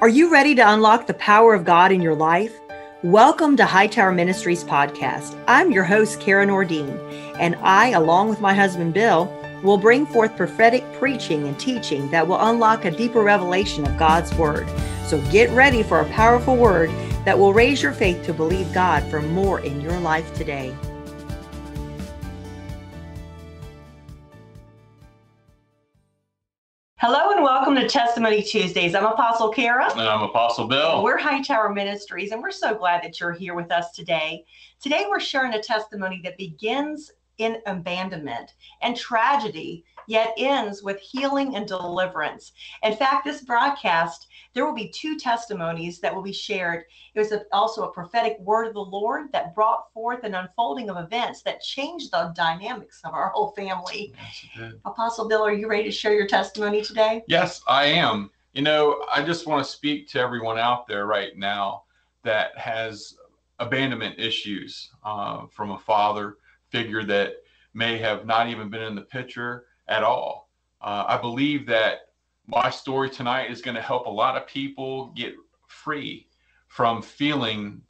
Are you ready to unlock the power of God in your life? Welcome to Hightower Ministries podcast. I'm your host, Karen Nordeen, and I, along with my husband, Bill, will bring forth prophetic preaching and teaching that will unlock a deeper revelation of God's word. So get ready for a powerful word that will raise your faith to believe God for more in your life today. Hello and welcome to Testimony Tuesdays. I'm Apostle Kara. And I'm Apostle Bill. We're Hightower Ministries, and we're so glad that you're here with us today. Today we're sharing a testimony that begins in abandonment and tragedy, yet ends with healing and deliverance. In fact, this broadcast, there will be two testimonies that will be shared. It was also a prophetic word of the Lord that brought forth an unfolding of events that changed the dynamics of our whole family. Yes, Apostle Bill, are you ready to share your testimony today? Yes, I am. You know, I just want to speak to everyone out there right now that has abandonment issues from a father figure that may have not even been in the picture at all. I believe that my story tonight is going to help a lot of people get free from feeling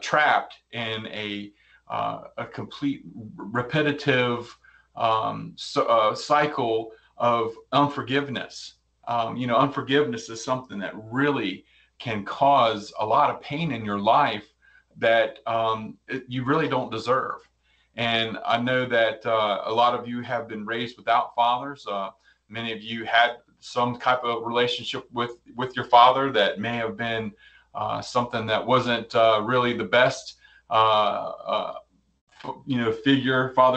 trapped in a complete repetitive cycle of unforgiveness. You know, unforgiveness is something that really can cause a lot of pain in your life that you really don't deserve. And I know that a lot of you have been raised without fathers. Many of you had some type of relationship with your father that may have been something that wasn't really the best, father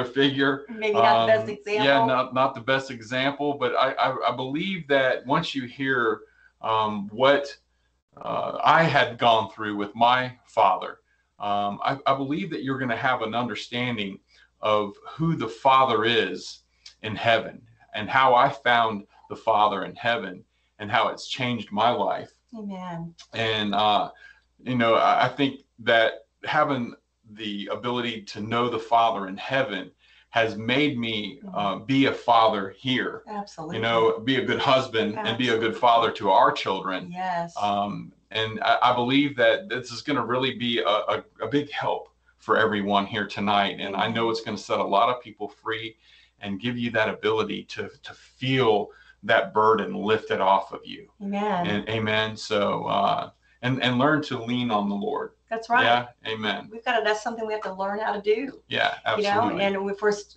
figure. Maybe not the best example. Yeah, not the best example. But I believe that once you hear what I had gone through with my father, I believe that you're going to have an understanding of who the Father is in heaven and how I found the Father in heaven and how it's changed my life. Amen. And, you know, I think that having the ability to know the Father in heaven has made me be a father here. Absolutely. You know, be a good husband. Absolutely. And be a good father to our children. Yes. And I believe that this is going to really be a big help for everyone here tonight. And I know it's going to set a lot of people free and give you that ability to feel that burden lifted off of you. Amen. And amen. So, and learn to lean on the Lord. That's right. Yeah. Amen. That's something we have to learn how to do. Yeah, absolutely. You know, and we first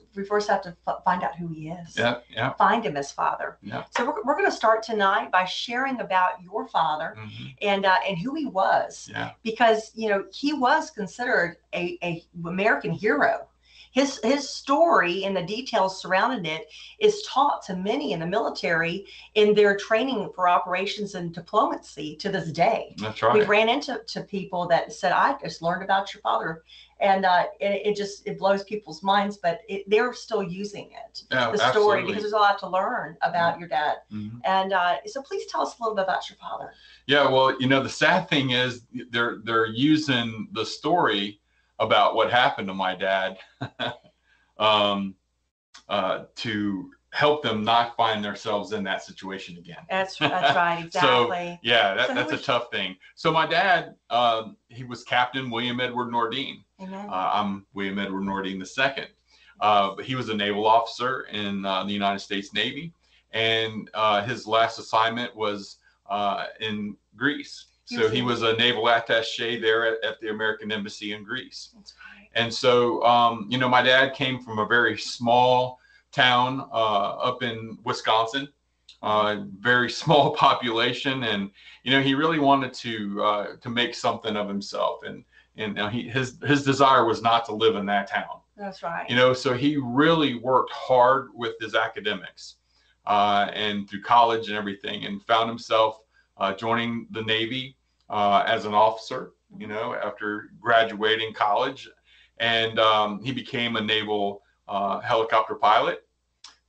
have to find out who he is. Yeah, yeah. Find him as Father. Yeah. So we're going to start tonight by sharing about your father, mm-hmm. and who he was. Yeah. Because, you know, he was considered a American hero. His story and the details surrounding it is taught to many in the military in their training for operations and diplomacy to this day. That's right. We ran into people that said, "I just learned about your father," and it blows people's minds, but they're still using it, story, because there's a lot to learn about your dad. Mm-hmm. And so, please tell us a little bit about your father. Yeah, well, you know, the sad thing is they're using the story about what happened to my dad to help them not find themselves in that situation again. That's right, exactly. So, yeah, that's a tough thing. So my dad, he was Captain William Edward Nordeen. Amen. I'm William Edward Nordeen II. He was a naval officer in the United States Navy, and his last assignment was in Greece. So he was a naval attaché there at the American Embassy in Greece. That's right. And so, you know, my dad came from a very small town up in Wisconsin, very small population. And, you know, he really wanted to make something of himself. And his desire was not to live in that town. That's right. You know, so he really worked hard with his academics and through college and everything, and found himself joining the Navy as an officer, you know, after graduating college. And he became a naval helicopter pilot.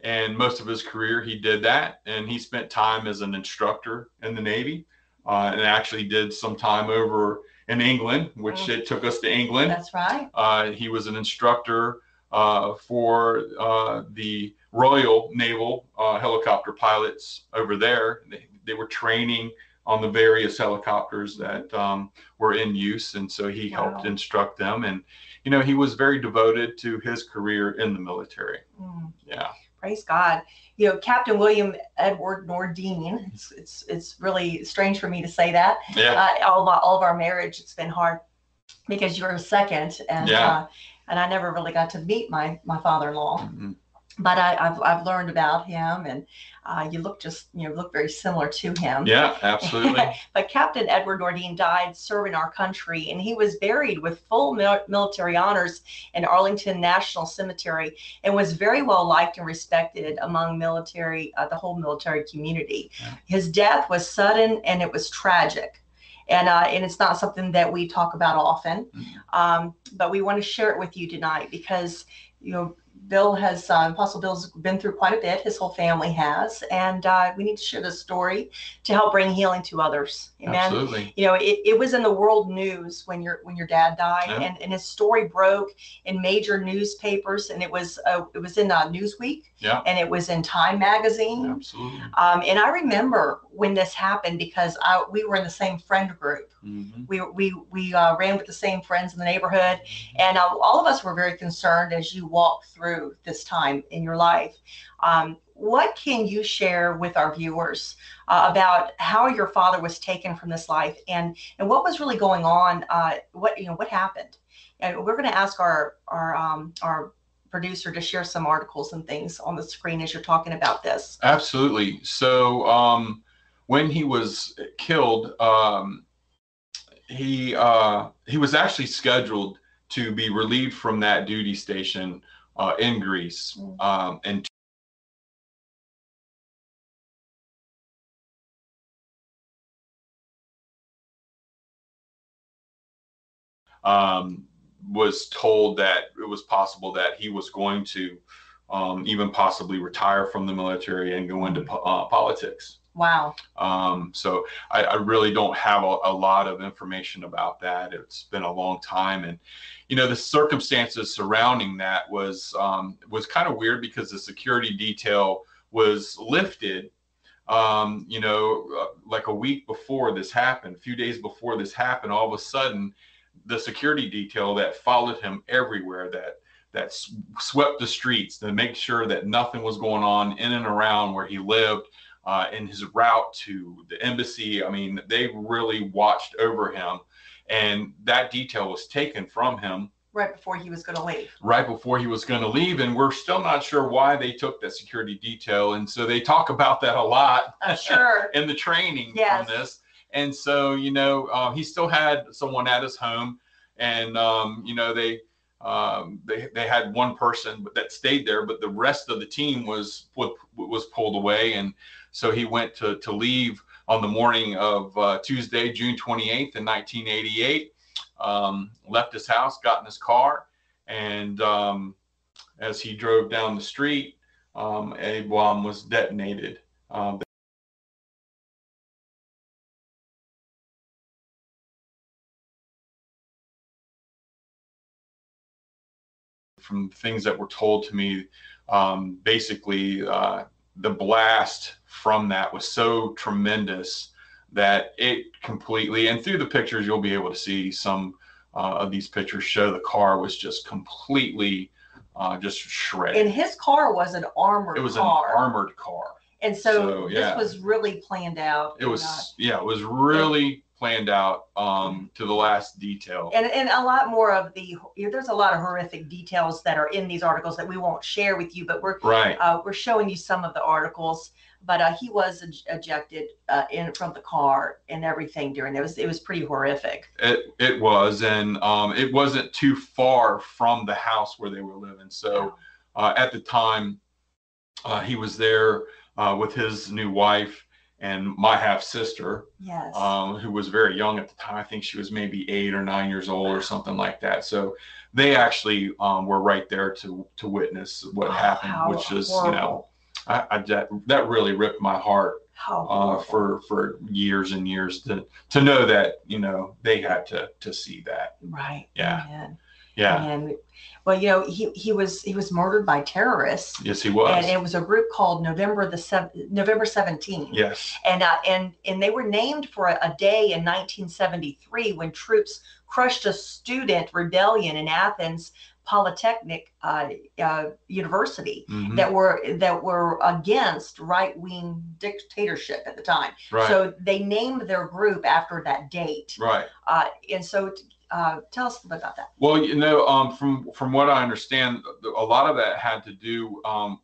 And most of his career, he did that. And he spent time as an instructor in the Navy and actually did some time over in England, which it took us to England. That's right. He was an instructor for the Royal Naval helicopter pilots over there. They were training on the various helicopters that were in use. And so he helped instruct them. And, you know, he was very devoted to his career in the military. Mm. Yeah. Praise God. You know, Captain William Edward Nordeen, it's really strange for me to say that. Yeah. All of our marriage, it's been hard because you were second. And, and I never really got to meet my father-in-law. Mm-hmm. But I've learned about him, and you look look very similar to him. Yeah, absolutely. But Captain Edward Nordeen died serving our country, and he was buried with full military honors in Arlington National Cemetery, and was very well liked and respected among the whole military community. Yeah. His death was sudden, and it was tragic. And it's not something that we talk about often, but we want to share it with you tonight because, you know, Apostle Bill's been through quite a bit. His whole family has, and we need to share this story to help bring healing to others. Amen. Absolutely. You know, it was in the world news when your dad died, and his story broke in major newspapers, and it was in Newsweek, and it was in Time magazine. Absolutely. And I remember when this happened because we were in the same friend group. Mm-hmm. We ran with the same friends in the neighborhood, and all of us were very concerned as you walked through this time in your life. What can you share with our viewers about how your father was taken from this life, and what was really going on? What happened? And we're going to ask our producer to share some articles and things on the screen as you're talking about this. Absolutely. So when he was killed, he was actually scheduled to be relieved from that duty station in Greece in 2 was told that it was possible that he was going to even possibly retire from the military and go into politics. Wow. So I really don't have a lot of information about that. It's been a long time. And, you know, the circumstances surrounding that was kind of weird because the security detail was lifted, like a week before this happened, a few days before this happened. All of a sudden, the security detail that followed him everywhere, that swept the streets to make sure that nothing was going on in and around where he lived, in his route to the embassy. I mean, they really watched over him, and that detail was taken from him right before he was going to leave. And we're still not sure why they took that security detail. And so they talk about that a lot in the training on this. And so, you know, he still had someone at his home, and, you know, they had one person that stayed there, but the rest of the team was pulled away. And so he went to leave on the morning of Tuesday, June 28th in 1988, left his house, got in his car. And as he drove down the street, a bomb was detonated. From things that were told to me, basically the blast from that was so tremendous that it completely, and through the pictures you'll be able to see some of these pictures show the car was just completely just shredded. And his car was an armored car. It was an armored car. And so this was really planned out. It was really planned out to the last detail, and a lot more of the there's a lot of horrific details that are in these articles that we won't share with you, but we're showing you some of the articles. But he was ejected from the car and everything during it was pretty horrific. It was, and it wasn't too far from the house where they were living. So at the time, he was there with his new wife and my half sister, who was very young at the time. I think she was maybe 8 or 9 years old or something like that. So they actually were right there to witness what happened, which is horrible. You know, that really ripped my heart for years and years to know that, you know, they had to see that. Right. Yeah. Amen. Yeah. And well, you know, he was murdered by terrorists. Yes, he was. And it was a group called November 17. Yes. And they were named for a day in 1973 when troops crushed a student rebellion in Athens Polytechnic University, mm-hmm, that were against right-wing dictatorship at the time. Right. So they named their group after that date. Right. Tell us about that. Well, you know, from what I understand, a lot of that had to do,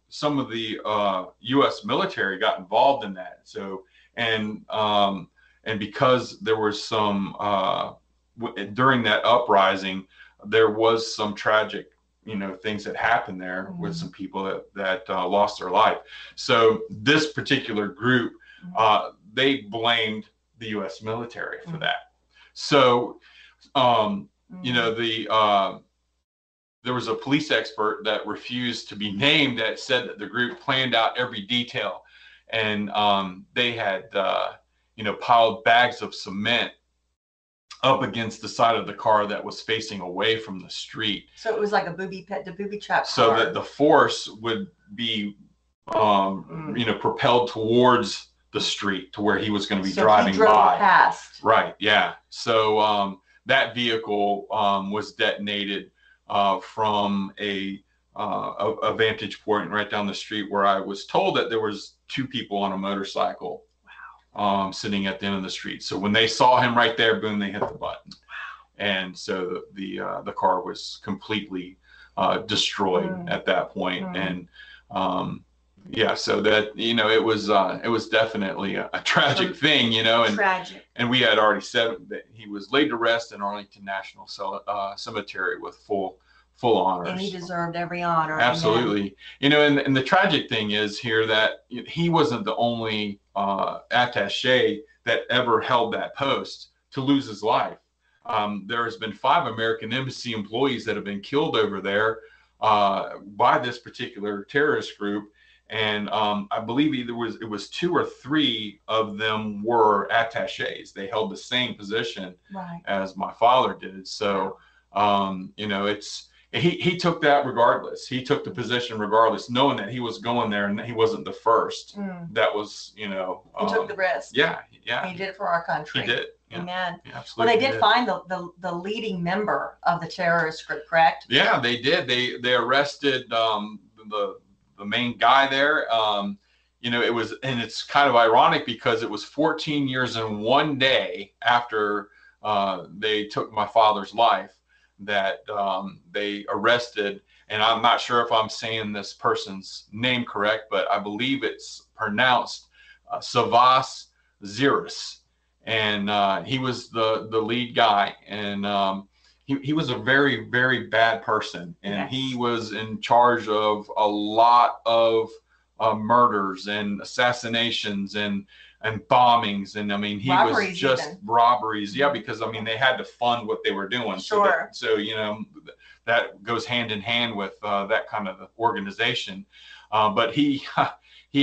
some of the U.S. military got involved in that. So, and because there was some during that uprising, there was some tragic, you know, things that happened there, mm-hmm, with some people that lost their life. So this particular group, mm-hmm, they blamed the U.S. military for, mm-hmm, that. So, you know, there was a police expert that refused to be named that said that the group planned out every detail, and they had, you know, piled bags of cement up against the side of the car that was facing away from the street. So it was like the booby trap. So that the force would be, you know, propelled towards the street to where he was going to be driving by. So he drove past. Right. Yeah. So, that vehicle was detonated from a vantage point right down the street, where I was told that there was two people on a motorcycle. Wow. Sitting at the end of the street. So when they saw him right there, boom, they hit the button. Wow. And so the car was completely destroyed, mm, at that point. Mm. And yeah, so that, you know, it was definitely a tragic thing, you know, and tragic. And we had already said that he was laid to rest in Arlington National Cemetery with full honors. And he deserved every honor. Absolutely. Amen. You know, and the tragic thing is here that he wasn't the only attaché that ever held that post to lose his life. There has been 5 American embassy employees that have been killed over there by this particular terrorist group. And I believe it was 2 or 3 of them were attachés. They held the same position, right, as my father did. So, wow, you know, he took that regardless. He took the position regardless, knowing that he was going there and that he wasn't the first. Mm. That was, you know, he took the risk. Yeah, yeah. He did it for our country. He did. Yeah. Amen. Yeah, absolutely. Well, they did find the leading member of the terrorist group, correct? Yeah, they did. They arrested the main guy there. You know, it was, and it's kind of ironic because it was 14 years and 1 day after they took my father's life that they arrested, and I'm not sure if I'm saying this person's name correct, but I believe it's pronounced Savas Ziris, and he was the lead guy, and he was a very, very bad person, and yes, he was in charge of a lot of murders and assassinations and bombings, and I mean he robberies was just even. Robberies, yeah, because I mean they had to fund what they were doing. Sure. So you know that goes hand in hand with that kind of organization, but he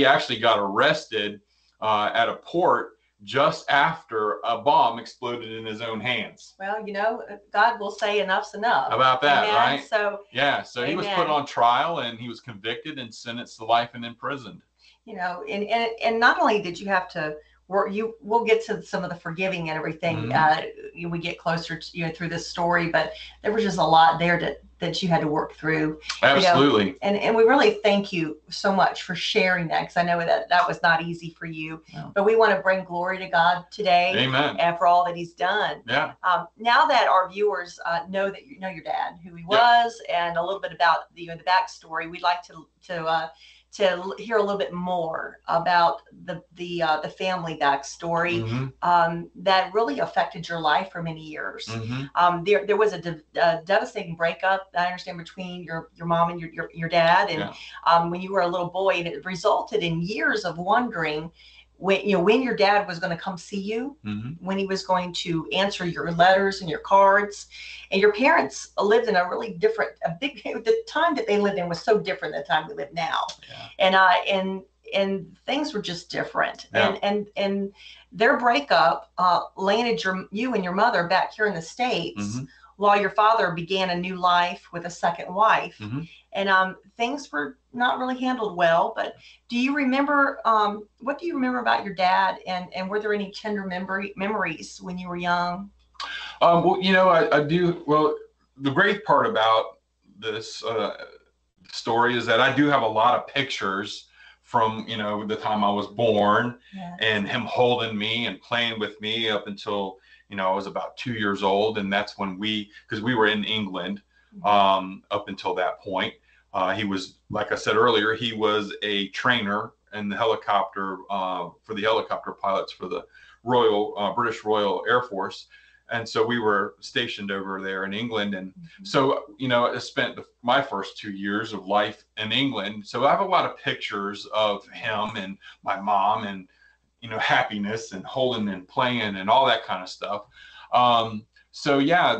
actually got arrested at a port just after a bomb exploded in his own hands. Well, you know, God will say enough's enough. How about that? Amen. Right? So yeah, so amen. He was put on trial and he was convicted and sentenced to life and imprisoned. You know, and not only did you have to work, we'll get to some of the forgiving and everything. Mm-hmm. We get closer to, you know, through this story, but there was just a lot there that you had to work through. Absolutely. You know, and we really thank you so much for sharing that, because I know that was not easy for you. No. But we want to bring glory to God today. Amen. And for all that he's done. Yeah. Now that our viewers know that you know your dad, who he was, and a little bit about the backstory, we'd like to hear a little bit more about the family backstory, mm-hmm, that really affected your life for many years. Mm-hmm. There was a devastating breakup, I understand, between your mom and your dad, and when you were a little boy, and it resulted in years of wondering when your dad was going to come see you, mm-hmm, when he was going to answer your letters and your cards. And your parents lived in the time that they lived in was so different than the time we live now. Yeah. And things were just different. Yeah. And their breakup landed you and your mother back here in the States, mm-hmm, lawyer father began a new life with a second wife. Mm-hmm. And things were not really handled well. But do you remember, what do you remember about your dad? And were there any tender memories when you were young? Well, you know, I do. Well, the great part about this story is that I do have a lot of pictures from, you know, the time I was born, yeah, and him holding me and playing with me up until, you know, I was about 2 years old. And that's when because we were in England, up until that point. He was, like I said earlier, he was a trainer in the helicopter, for the helicopter pilots for the Royal, British Royal Air Force. And so we were stationed over there in England. And mm-hmm. so, you know, I spent my first 2 years of life in England. So I have a lot of pictures of him and my mom and, you know, happiness and holding and playing and all that kind of stuff. So, yeah,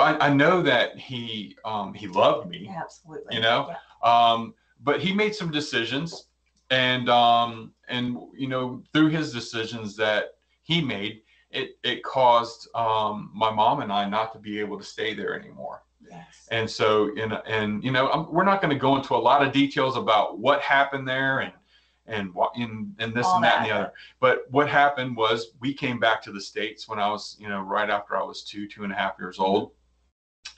I know that he loved me. Yeah, absolutely. You know, yeah. But he made some decisions and, you know, through his decisions that he made, it caused my mom and I not to be able to stay there anymore. Yes. And so, you know, we're not going to go into a lot of details about what happened there and this and that and the other. But what happened was we came back to the States when I was, you know, right after I was two and a half years old.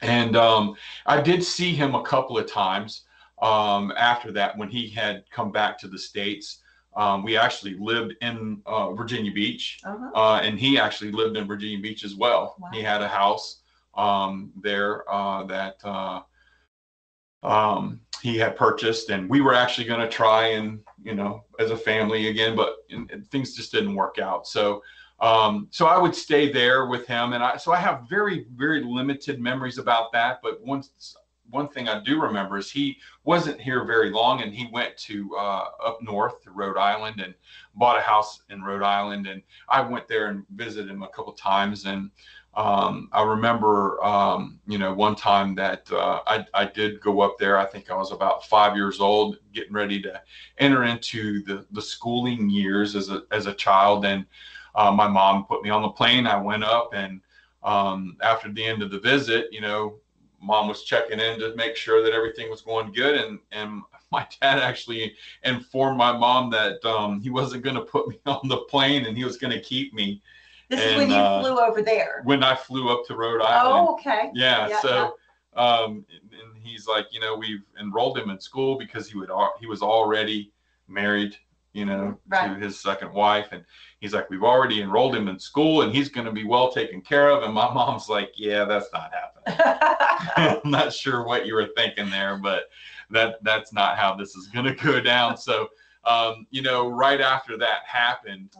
And I did see him a couple of times after that when he had come back to the States. We actually lived in Virginia Beach, and he actually lived in Virginia Beach as well. Wow. He had a house there that he had purchased, and we were actually going to try and, you know, as a family again, but things just didn't work out. So, so I would stay there with him, and so I have very, very limited memories about that. But one thing I do remember is he wasn't here very long, and he went to up north to Rhode Island and bought a house in Rhode Island. And I went there and visited him a couple times. And I remember, you know, one time that I did go up there. I think I was about 5 years old, getting ready to enter into the schooling years as a child. And my mom put me on the plane. I went up, and after the end of the visit, you know, Mom was checking in to make sure that everything was going good. And my dad actually informed my mom that he wasn't going to put me on the plane and he was going to keep me. This is when you flew over there? When I flew up to Rhode Island. Oh, okay. Yeah. Yeah. And he's like, you know, we've enrolled him in school because he was already married, you know, right, to his second wife. And he's like, we've already enrolled him in school and he's going to be well taken care of. And my mom's like, yeah, that's not happening. I'm not sure what you were thinking there, but that's not how this is going to go down. So, you know, right after that happened,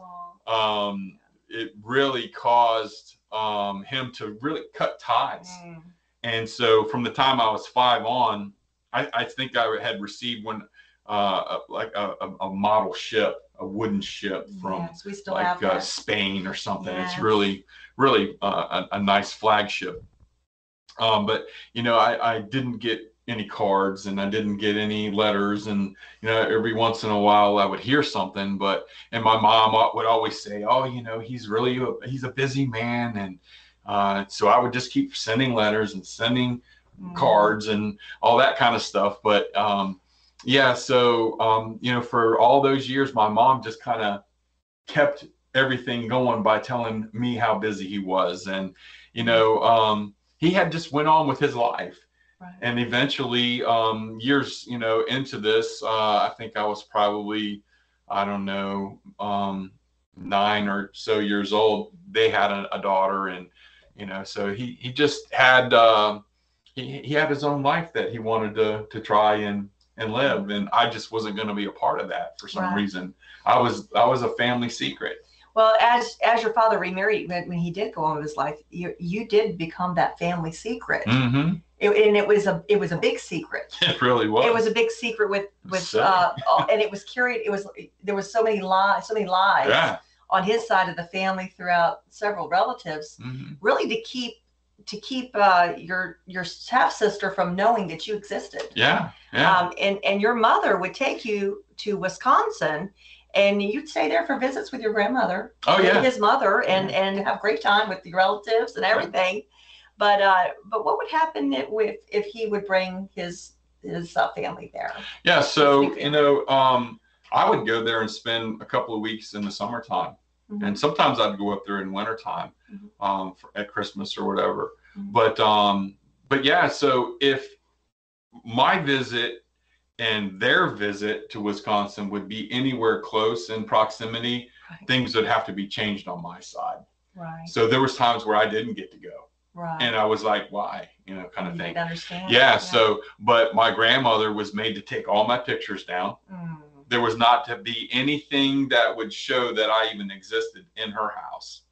it really caused him to really cut ties. Mm. And so from the time I was five on, I think I had received a model ship, a wooden ship from Spain or something. Yes. It's really, really a nice flagship. But, you know, I didn't get any cards and I didn't get any letters. And, you know, every once in a while I would hear something, and my mom would always say, oh, you know, he's a busy man. And so I would just keep sending letters and sending cards and all that kind of stuff. But, yeah. So, you know, for all those years, my mom just kind of kept everything going by telling me how busy he was. And, you know, he had just went on with his life. Right. And eventually, years, you know, into this, I think I was probably, I don't know, 9 or so years old. They had a daughter, and, you know, so he just had, he had his own life that he wanted to try and live. And I just wasn't going to be a part of that for some reason. I was a family secret. Well, as your father remarried, when he did go on with his life, you did become that family secret. Mm-hmm. And it was a big secret. It really was. It was a big secret and it was carried. There was so many lies yeah, on his side of the family throughout several relatives, mm-hmm, really to keep your half sister from knowing that you existed. Yeah. And your mother would take you to Wisconsin and you'd stay there for visits with your grandmother and his mother, and have a great time with your relatives and everything. But what would happen if he would bring his family there? Yeah, so, you know, I would go there and spend a couple of weeks in the summertime. Mm-hmm. And sometimes I'd go up there in wintertime, mm-hmm. At Christmas or whatever. Mm-hmm. But yeah, so if my visit and their visit to Wisconsin would be anywhere close in proximity, right. things would have to be changed on my side. Right. So there was times where I didn't get to go. Right. And I was like, why, you know, kind of thing. Understand. Yeah, yeah. So, but my grandmother was made to take all my pictures down. Mm. There was not to be anything that would show that I even existed in her house.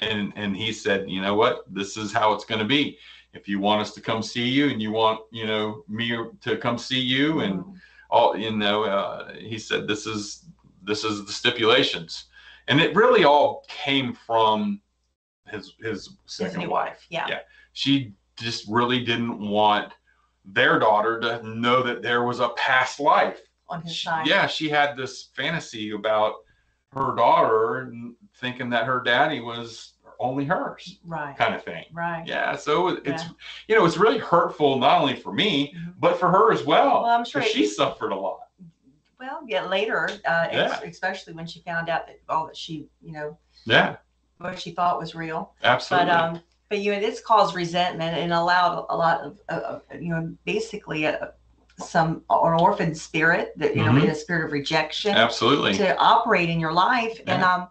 And he said, you know what, this is how it's going to be. If you want us to come see you and you want, you know, me to come see you and all, you know, he said, this is the stipulations. And it really all came from his second wife. Yeah. She just really didn't want their daughter to know that there was a past life on his side. Yeah. She had this fantasy about her daughter and thinking that her daddy was only hers. Right. Kind of thing. Right. Yeah. So it's, you know, it's really hurtful, not only for me, mm-hmm. but for her as well. Well, I'm sure she suffered a lot. Well, yeah. Later, especially when she found out that all that she, you know, what she thought was real. Absolutely. But you know, this caused resentment and allowed a lot of, you know, basically an orphan spirit that, you mm-hmm. know, a spirit of rejection. Absolutely. To operate in your life. Yeah. And,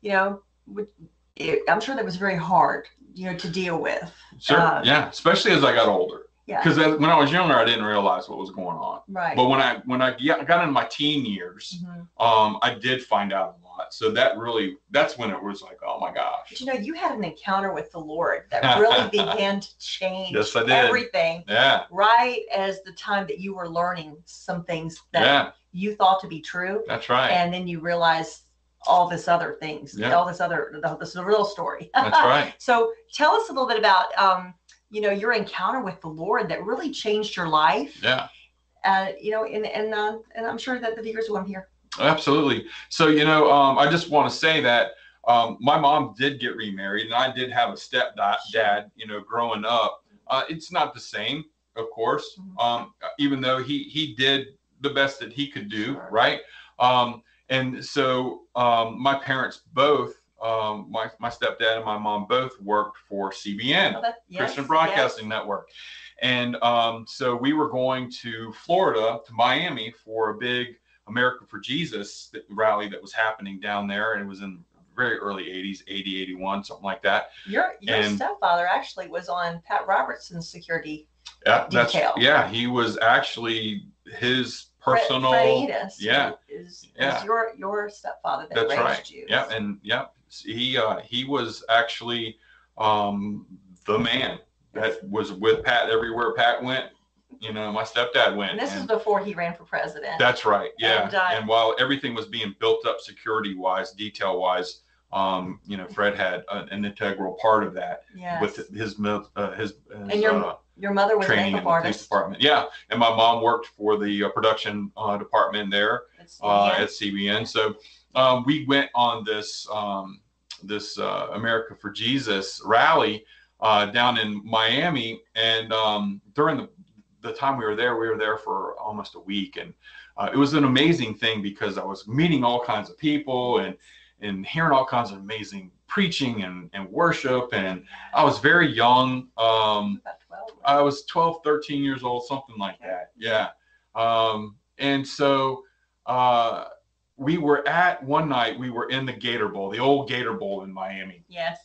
you know, I'm sure that was very hard, you know, to deal with. Sure. Yeah. Especially as I got older. Yeah. Because when I was younger, I didn't realize what was going on. Right. But when I got into my teen years, mm-hmm. I did find out a lot. So that's when it was like, oh my gosh. But you know, you had an encounter with the Lord that really began to change everything. Yeah. Right as the time that you were learning some things that you thought to be true. That's right. And then you realized all this other things, all this other, this is a real story. That's right. So tell us a little bit about, you know, your encounter with the Lord that really changed your life. Yeah. You know, and I'm sure that the viewers want to hear. Absolutely. So, you know, I just want to say that my mom did get remarried, and I did have a stepdad, you know, growing up. It's not the same, of course, mm-hmm. Even though he did the best that he could do, right? And so my parents both, my stepdad and my mom both worked for CBN, Christian Broadcasting Network. And so we were going to Florida, to Miami, for a big America for Jesus rally that was happening down there. And it was in the very early 80s, 80, 81, something like that. Your stepfather actually was on Pat Robertson's security detail. He was actually his personal. Is your stepfather that raised you? Yeah, and he was actually the man that was with Pat everywhere Pat went. You know, my stepdad went. And this is before he ran for president. That's right. Yeah, and while everything was being built up security-wise, detail-wise, you know, Fred had an integral part of that with his. Your mother was training in the police department. Yeah. And my mom worked for the production department there at CBN. So we went on this this America for Jesus rally down in Miami. And during the time we were there for almost a week. And it was an amazing thing because I was meeting all kinds of people and hearing all kinds of amazing preaching and worship. And I was very young. I was 12, 13 years old, something like that. Yeah. And so we were one night, we were in the Gator Bowl, the old Gator Bowl in Miami. Yes.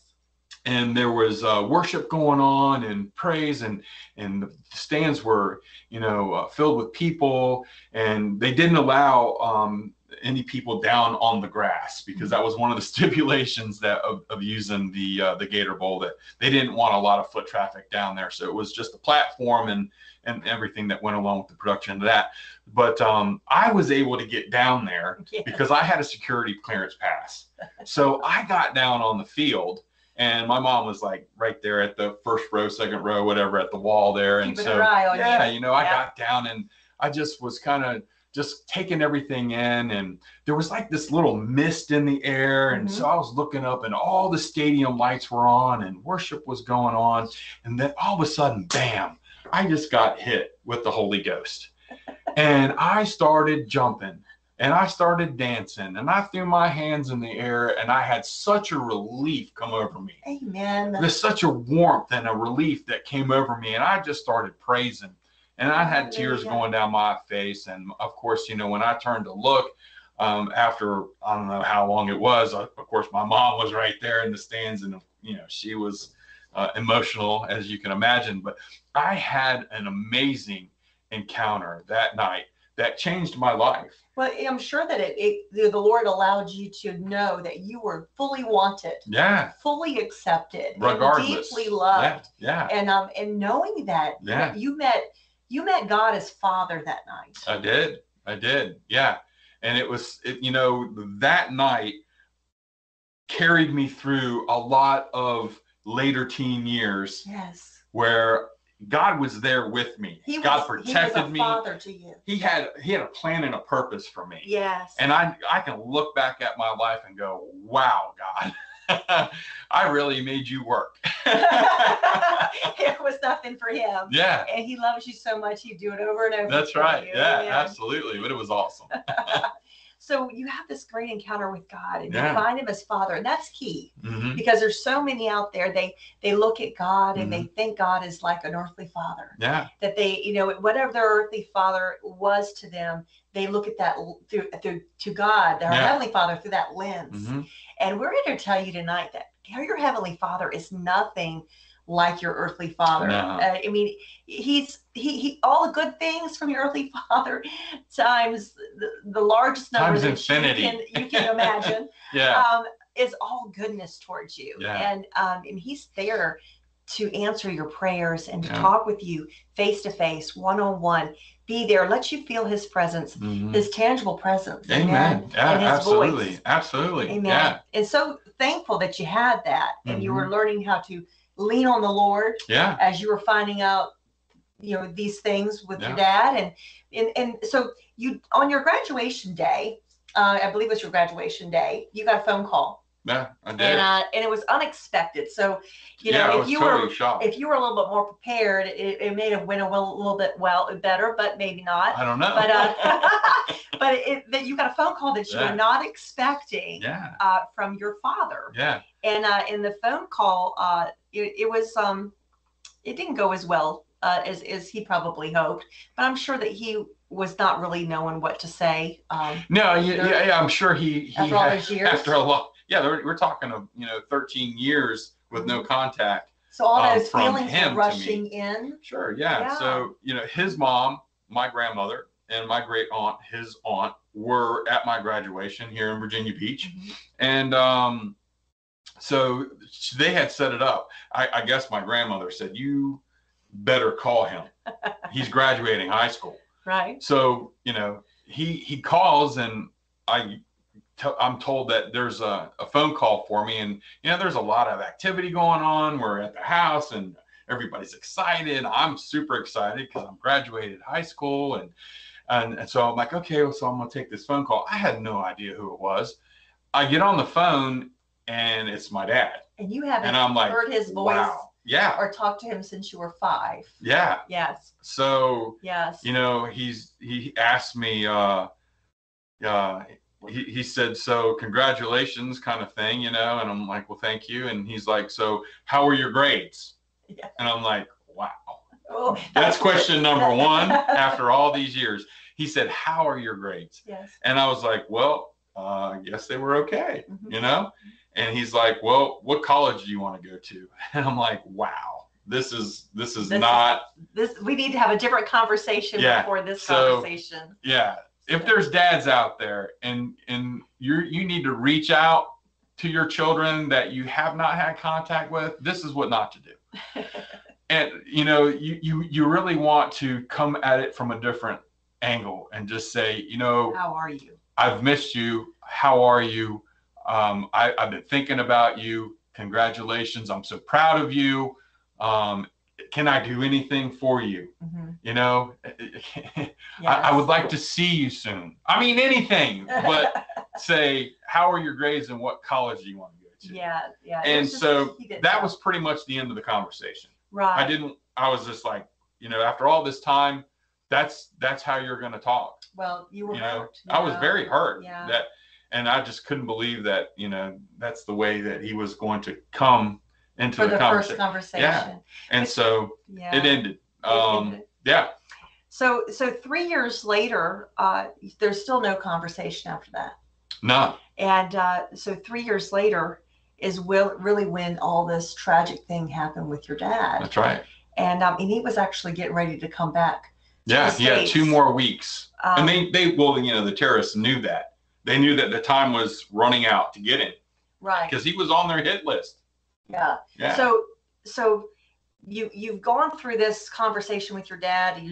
And there was worship going on and praise and the stands were, you know, filled with people, and they didn't allow any people down on the grass because that was one of the stipulations that of using the Gator Bowl, that they didn't want a lot of foot traffic down there. So it was just the platform and everything that went along with the production of that. But I was able to get down there because I had a security clearance pass. So I got down on the field, and my mom was like right there at the first row, second row, whatever, at the wall there. Keeping and so, you know, I got down and I just was kind of just taking everything in. And there was like this little mist in the air. And so I was looking up and all the stadium lights were on and worship was going on. And then all of a sudden, bam, I just got hit with the Holy Ghost. And I started jumping and I started dancing and I threw my hands in the air, and I had such a relief come over me. Amen. There's such a warmth and a relief that came over me. And I just started praising. And I had tears going down my face. And of course, you know, when I turned to look, after I don't know how long it was, of course, my mom was right there in the stands, and, you know, she was emotional, as you can imagine. But I had an amazing encounter that night that changed my life. Well, I'm sure that the Lord allowed you to know that you were fully wanted, fully accepted, regardless, deeply loved, and knowing that, that you met God as Father that night. I did. Yeah. And it was, you know, that night carried me through a lot of later teen years. Yes. Where God was there with me. God protected me. He was a father to you. He had a plan and a purpose for me. Yes. And I can look back at my life and go, wow, God. I really made you work. It was nothing for him. Yeah. And he loves you so much. He'd do it over and over. That's right. You. Yeah, and absolutely. But it was awesome. So you have this great encounter with God, and you find him as Father. And that's key, because there's so many out there. They look at God and they think God is like an earthly father. Yeah. That they, you know, whatever their earthly father was to them, they look at that through to God, our Heavenly Father, through that lens. And we're here to tell you tonight that your Heavenly Father is nothing like your earthly father. I mean, he all the good things from your earthly father times the largest number that infinity you can imagine. Is all goodness towards you. And he's there to answer your prayers and to talk with you face to face, one-on-one. Be there, let you feel his presence, his tangible presence. Amen. Yeah, and his absolutely voice. Absolutely. Amen. Yeah. And so thankful that you had that, and you were learning how to lean on the Lord as you were finding out, you know, these things with your dad. And so you, on your graduation day, I believe it was your graduation day, you got a phone call. Yeah, I did. And it was unexpected. So, you know, if you were a little bit more prepared, it may have went a little bit better, but maybe not. I don't know. But but you got a phone call that you were not expecting from your father. Yeah. And in the phone call, it was it didn't go as well as he probably hoped, but I'm sure that he was not really knowing what to say. I'm sure he after all those years. After a lot. Yeah, we're talking of, you know, 13 years with no contact. So all those feelings rushing in. Sure, yeah. So, you know, his mom, my grandmother, and my great aunt, his aunt, were at my graduation here in Virginia Beach. And so they had set it up. I guess my grandmother said, you better call him. He's graduating high school. Right. So, you know, he calls, and I'm told that there's a phone call for me, and, you know, there's a lot of activity going on. We're at the house and everybody's excited. I'm super excited because I'm graduated high school. And so I'm like, okay, well, so I'm going to take this phone call. I had no idea who it was. I get on the phone and it's my dad. And you haven't heard his voice. Wow. Yeah. Or talked to him since you were 5. Yeah. Yes. So, yes. You know, he asked me, he said, so congratulations, kind of thing, you know, and I'm like, well, thank you. And he's like, so how were your grades? Yeah. And I'm like, wow, that's question number one after all these years. He said, how are your grades? Yes. And I was like, well, I guess they were okay, you know? And he's like, well, what college do you want to go to? And I'm like, wow. This is not we need to have a different conversation before this conversation. Yeah. If there's dads out there and you need to reach out to your children that you have not had contact with, this is what not to do. And, you know, you really want to come at it from a different angle and just say, you know, how are you? I've missed you. How are you? I've been thinking about you. Congratulations. I'm so proud of you. can I do anything for you? Mm-hmm. You know, yes. I would like to see you soon. I mean, anything, but say, how are your grades and what college do you want to go to? Yeah. Yeah. And so that was pretty much the end of the conversation. Right. I was just like, you know, after all this time, that's how you're going to talk. Well, you were hurt. I was very hurt. Yeah. And I just couldn't believe that, you know, that's the way that he was going to come into the conversation. First conversation. Yeah. And so it ended. Yeah. So 3 years later, there's still no conversation after that. No. And so 3 years later is really when all this tragic thing happened with your dad. That's right. And he was actually getting ready to come back. Yeah. He had 2 more weeks. And the terrorists knew that. They knew that the time was running out to get him. Right. Because he was on their hit list. Yeah. Yeah. So you've gone through this conversation with your dad, and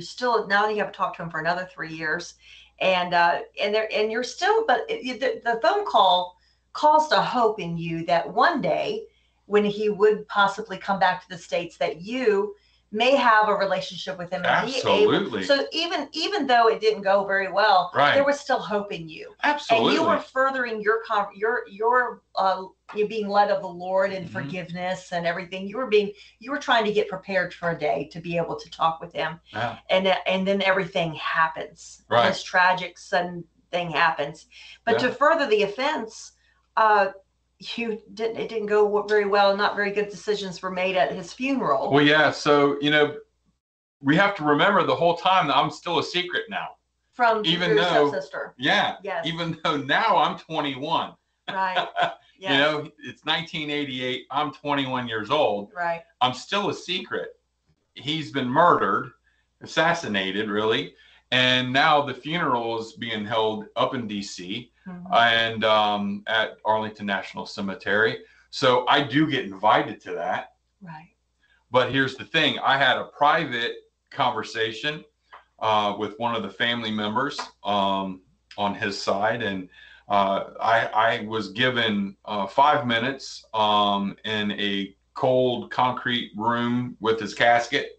now you haven't talked to him for another 3 years, and you're still, but the phone call caused a hope in you that one day when he would possibly come back to the States, that you may have a relationship with him. Absolutely. So even though it didn't go very well, right, there was still hope in you. Absolutely. And you were furthering you're being led of the Lord in forgiveness and everything. You were trying to get prepared for a day to be able to talk with him. Yeah. And then everything happens. Right. This tragic sudden thing happens. But to further the offense, it didn't go very well. Not very good decisions were made at his funeral. Well, yeah. So, you know, we have to remember the whole time that I'm still a secret now. From your sister. Yeah. Yes. Even though now I'm 21. Right. Yes. You know, it's 1988. I'm 21 years old. Right. I'm still a secret. He's been murdered, assassinated, really. And now the funeral is being held up in D.C. and at Arlington National Cemetery. So I do get invited to that. Right. But here's the thing. I had a private conversation with one of the family members on his side. And I was given 5 minutes in a cold concrete room with his casket.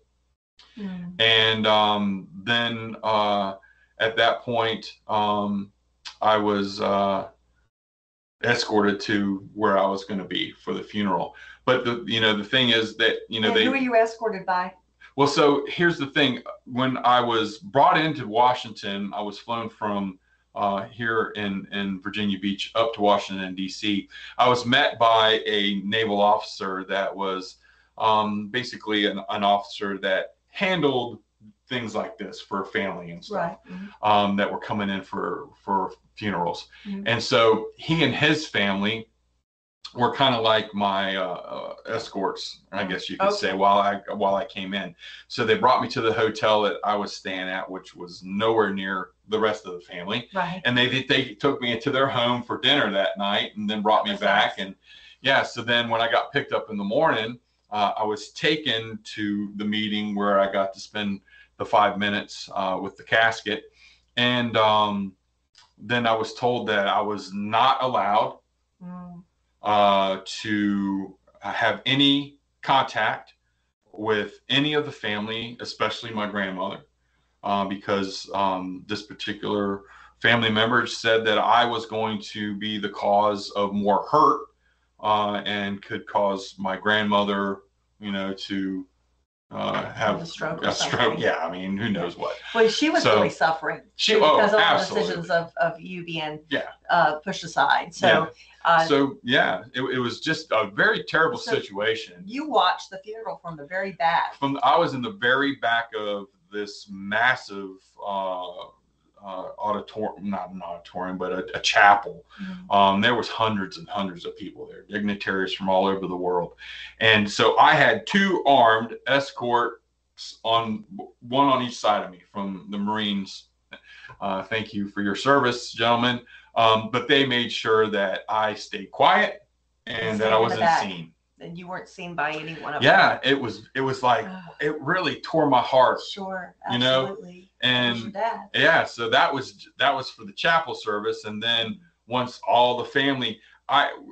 Mm. And then at that point, I was escorted to where I was going to be for the funeral. But the thing is that who were you escorted by? Well, so here's the thing: when I was brought into Washington, I was flown from here in Virginia Beach up to Washington D.C. I was met by a naval officer that was basically an officer that handled things like this for family and stuff, right. Mm-hmm. That were coming in for funerals. Mm-hmm. And so he and his family were kind of like my escorts, I guess you could say, while I came in. So they brought me to the hotel that I was staying at, which was nowhere near the rest of the family. Right. And they took me into their home for dinner that night, and then brought me back. Nice. And yeah, so then when I got picked up in the morning, I was taken to the meeting where I got to spend the 5 minutes with the casket. And then I was told that I was not allowed to have any contact with any of the family, especially my grandmother, because this particular family member said that I was going to be the cause of more hurt and could cause my grandmother, to have a stroke. Yeah, I mean, who knows what. Well, she was really suffering. Because of absolutely. The decisions of you being pushed aside. It was just a very terrible situation. You watched the funeral from the very back. I was in the very back of this massive a chapel. Mm-hmm. There was hundreds and hundreds of people there, dignitaries from all over the world. And so I had 2 armed escorts, one on each side of me from the Marines. Thank you for your service, gentlemen. But they made sure that I stayed quiet and that I wasn't seen. And you weren't seen by anyone. Yeah, it was like, it really tore my heart. Sure, absolutely. And yeah, so that was for the chapel service. And then once all the family,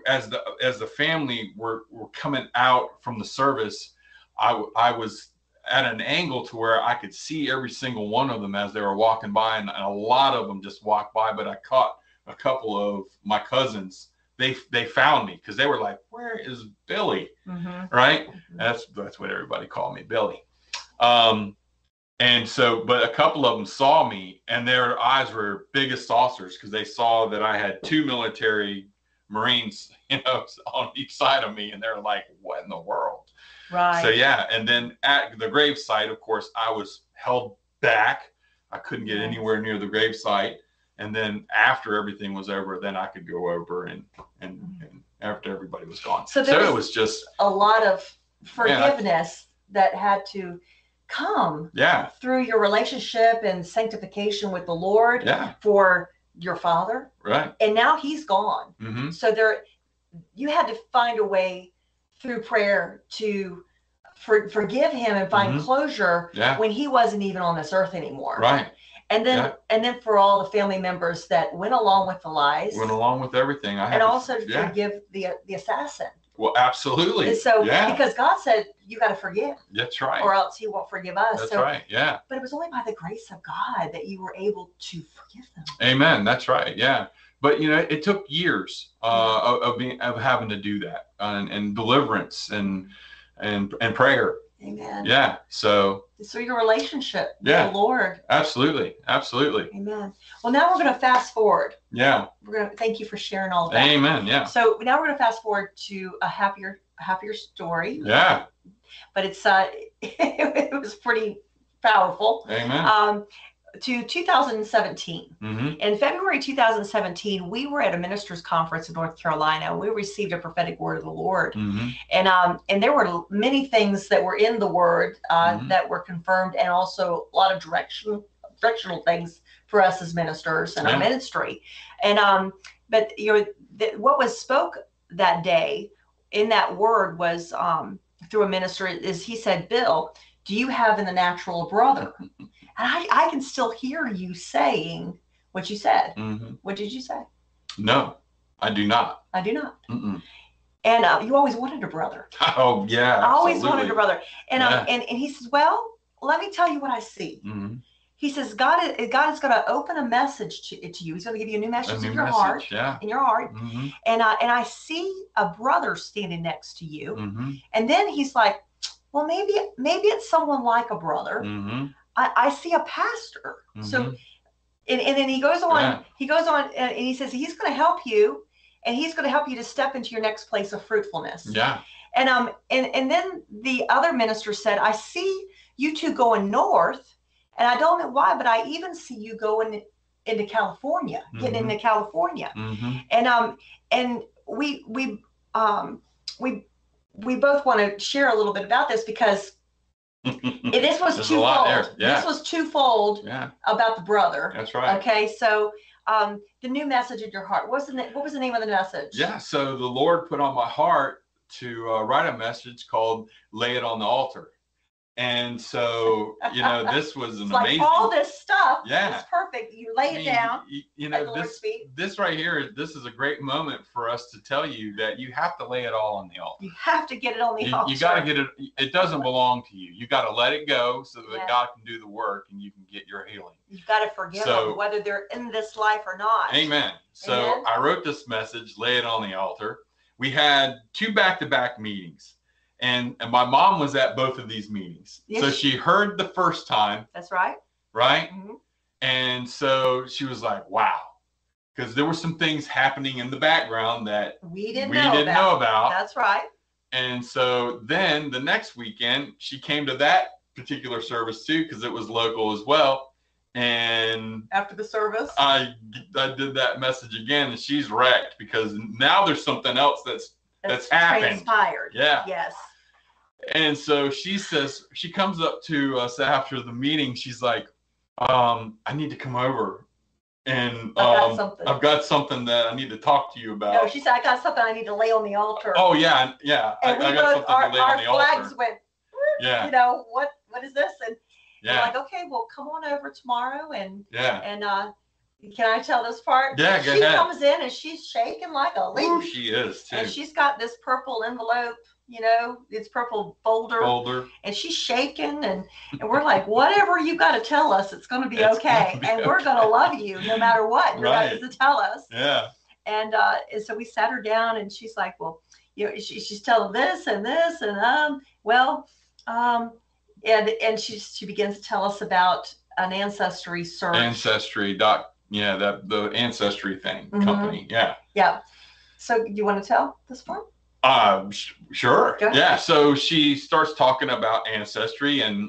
as the family were coming out from the service, I was at an angle to where I could see every single one of them as they were walking by, and a lot of them just walked by. But I caught a couple of my cousins. They found me because they were like, "Where is Billy?" Mm-hmm. Right? Mm-hmm. That's what everybody called me, Billy. And so, but a couple of them saw me, and their eyes were big as saucers because they saw that I had two military Marines, you know, on each side of me, and they're like, "What in the world?" Right. So yeah, and then at the gravesite, of course, I was held back. I couldn't get anywhere near the gravesite. And then after everything was over, then I could go over and after everybody was gone. So, it was just a lot of forgiveness that had to come through your relationship and sanctification with the Lord for your father. Right. And now he's gone. Mm-hmm. So you had to find a way through prayer to forgive him and find closure when he wasn't even on this earth anymore. Right. And then for all the family members that went along with the lies, went along with everything, I had to forgive the assassin. Well, absolutely. And so because God said you got to forgive. That's right. Or else he won't forgive us. That's right. Yeah. But it was only by the grace of God that you were able to forgive them. Amen. That's right. Yeah. But you know, it took years of having to do that, and deliverance and prayer. Amen. Yeah. So your relationship with the Lord. Absolutely. Absolutely. Amen. Well, now we're going to fast forward. Yeah. We're going to thank you for sharing all that. Amen. Yeah. So now we're going to fast forward to a happier story. Yeah. But it's it was pretty powerful. Amen. To 2017. Mm-hmm. In February 2017, we were at a ministers' conference in North Carolina, and we received a prophetic word of the Lord. Mm-hmm. And there were many things that were in the word that were confirmed, and also a lot of directional things for us as ministers and our ministry. And but you know, what was spoke that day in that word was through a minister, is he said, "Bill, do you have in the natural a brother?" And I can still hear you saying what you said. Mm-hmm. What did you say? No, I do not. I do not. Mm-mm. And you always wanted a brother. Oh, yeah. I always wanted a brother. And and he says, "Well, let me tell you what I see." Mm-hmm. He says, God is going to open a message to you. He's going to give you a new message heart. Yeah. In your heart. Mm-hmm. And I see a brother standing next to you. Mm-hmm. And then he's like, "Well, maybe it's someone like a brother." Mm-hmm. I see a pastor. Mm-hmm. So, and then he goes on, and he says, he's going to help you, and he's going to help you to step into your next place of fruitfulness. Yeah. And then the other minister said, "I see you two going north, and I don't know why, but I even see you going into California, getting into California." Mm-hmm. And we both want to share a little bit about this because this was twofold. Yeah. This was twofold about the brother. That's right. Okay, so the new message in your heart. What was the name of the message? Yeah, so the Lord put on my heart to write a message called "Lay It on the Altar." And so, you know, this was an amazing. Like all this stuff, it's perfect. You lay it down. You know, this right here, this is a great moment for us to tell you that you have to lay it all on the altar. You have to get it on the altar. You got to get it. It doesn't belong to you. You got to let it go so that God can do the work and you can get your healing. You've got to forgive them, whether they're in this life or not. Amen. So I wrote this message, "Lay It on the Altar." We had two back-to-back meetings. And my mom was at both of these meetings. Yes. So she heard the first time. That's right. Right? Mm-hmm. And so she was like, wow. Because there were some things happening in the background that we didn't know about. That's right. And so then the next weekend, she came to that particular service too, because it was local as well. And after the service, I did that message again, and she's wrecked because now there's something else that's happened. Transpired. Yeah. Yes. And so she says, she comes up to us after the meeting. She's like, "I need to come over, and I've got something that I need to talk to you about." No, she said, "I got something I need to lay on the altar." Oh yeah, yeah. And I got something to lay on the altar. Our flags went. Yeah. You know what? What is this? And we're like, okay, well, come on over tomorrow, and Can I tell this part? Yeah, go ahead. She comes in and she's shaking like a leaf. Oh, she is too. And she's got this purple envelope, you know, it's purple folder. And she's shaking, and we're like, whatever you got to tell us, it's going to be okay. And we're going to love you no matter what. You're right. going to tell us. Yeah. And so we sat her down, and she's like, well, you know, she's telling this and this, and she begins to tell us about an ancestry search. Ancestry.com. Yeah, the ancestry thing, mm-hmm. company. Yeah. Yeah. So you want to tell this part? Sure. Yeah. So she starts talking about ancestry, and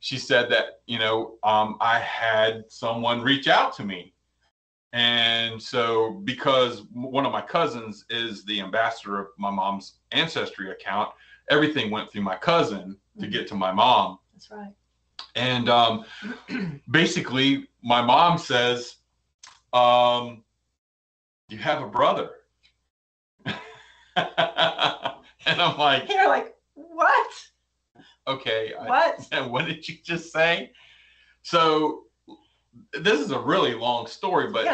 she said that, you know, I had someone reach out to me. And so, because one of my cousins is the ambassador of my mom's ancestry account, everything went through my cousin mm-hmm. to get to my mom. That's right. And basically, my mom says, you have a brother. And I'm like, you're like, what? Okay. What? What did you just say? So this is a really long story, but we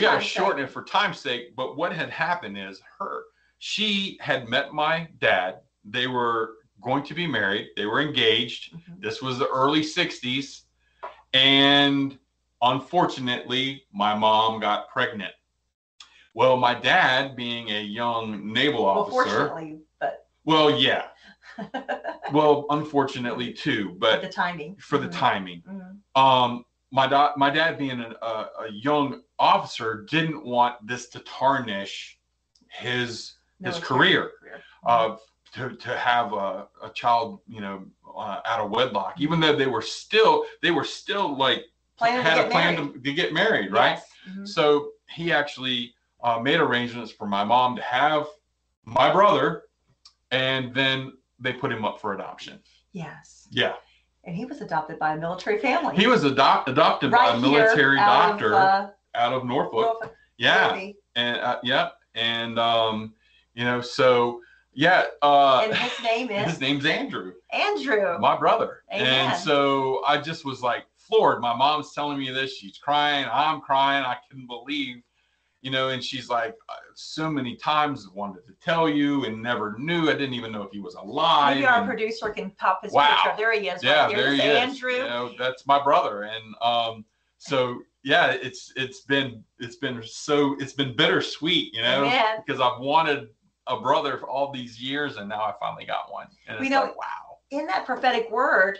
got to shorten it for time's sake. But what had happened is she had met my dad. They were going to be married. They were engaged. Mm-hmm. This was the early 60s. And unfortunately, my mom got pregnant. Well, my dad, being a young naval officer. Fortunately, but. Well, yeah. Well, unfortunately, too. But for the timing. For the mm-hmm. timing. Mm-hmm. My dad, being a young officer, didn't want this to tarnish his career. Mm-hmm. To have a child, you know, out of wedlock, even though they were still like had a plan to get married, right? Yes. Mm-hmm. So he actually made arrangements for my mom to have my brother, and then they put him up for adoption. Yes. Yeah. And he was adopted by a military family. He was adopted by a military doctor out of Norfolk. Yeah. Maybe. And yeah. And you know, so. Yeah. And his name is? His name's Andrew. Andrew. My brother. Amen. And so I just was like floored. My mom's telling me this. She's crying. I'm crying. I couldn't believe, you know, and she's like, so many times wanted to tell you and never knew. I didn't even know if he was alive. Maybe our producer can pop his picture. There he is. Yeah, right there he is. Andrew. You know, that's my brother. And so, yeah, it's been bittersweet, you know, Amen. Because I've wanted a brother for all these years, and now I finally got one. And it's like, wow. In that prophetic word,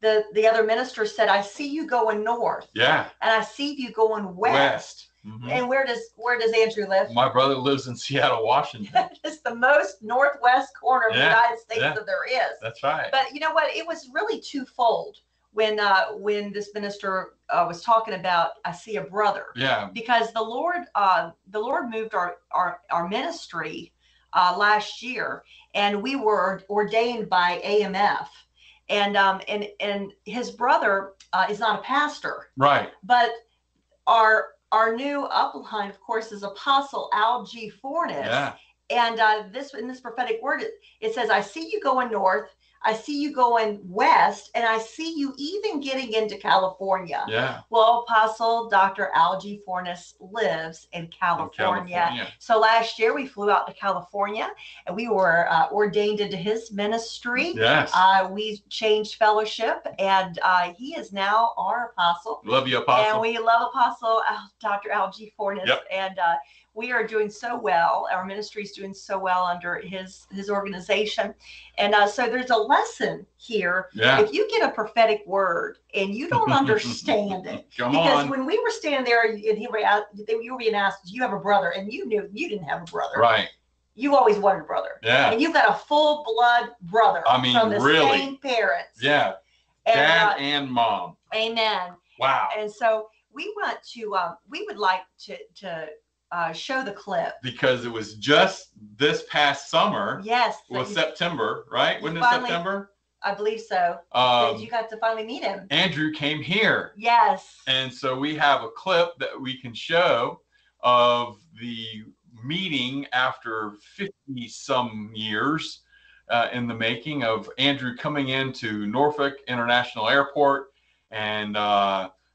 the other minister said, I see you going north. Yeah. And I see you going west. Mm-hmm. And where does Andrew live? My brother lives in Seattle, Washington. It's the most northwest corner of the United States that there is. That's right. But you know what? It was really twofold when this minister was talking about, I see a brother. Yeah. Because the Lord moved our ministry last year, and we were ordained by AMF, and his brother is not a pastor, right? But our new upline, of course, is Apostle Al G. Fornes, and in this prophetic word, it says, I see you going north, I see you going west, and I see you even getting into California. Yeah. Well, Apostle Dr. Al G. Fornes lives in California. So last year we flew out to California, and we were ordained into his ministry. Yes. We changed fellowship, and he is now our apostle. Love you, Apostle. And we love Apostle Dr. Al G. Fornes. Yep. And we are doing so well. Our ministry is doing so well under his organization. And so there's a lesson here. Yeah. If you get a prophetic word and you don't understand it, because when we were standing there and you were being asked, do you have a brother? And you knew you didn't have a brother. Right. You always wanted a brother. Yeah. And you've got a full blood brother. I mean, from the really. Same parents. Yeah. And, Dad and mom. Amen. Wow. And so we want to, we would like to show the clip, because it was just this past summer. Yes, well, September, right? Wasn't it September? I believe so. You got to finally meet him. Andrew came here. Yes. And so we have a clip that we can show of the meeting after 50 some years in the making of Andrew coming into Norfolk International Airport, and